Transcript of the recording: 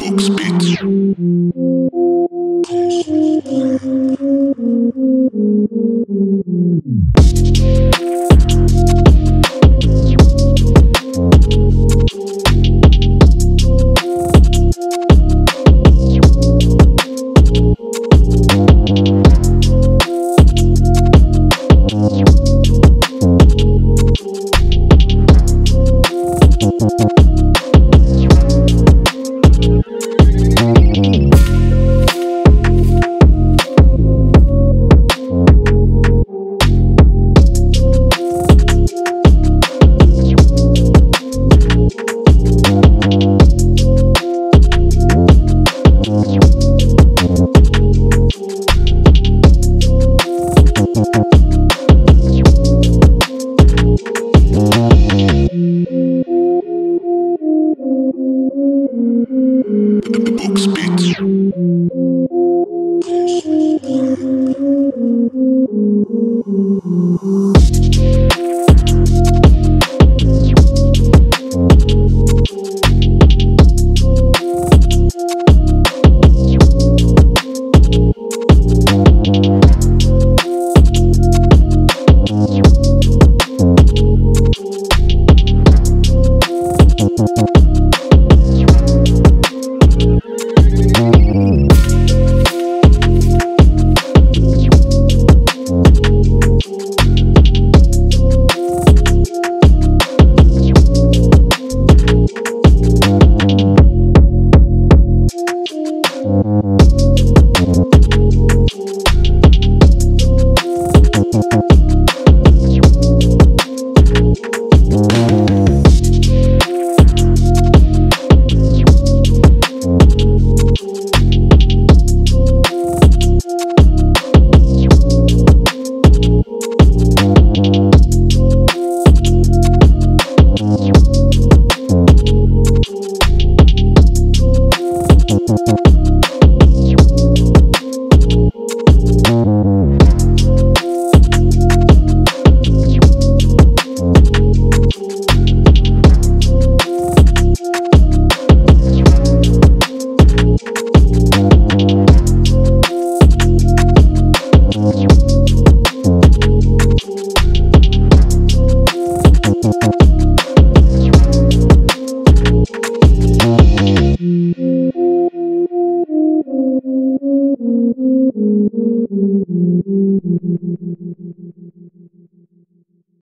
Box Beats.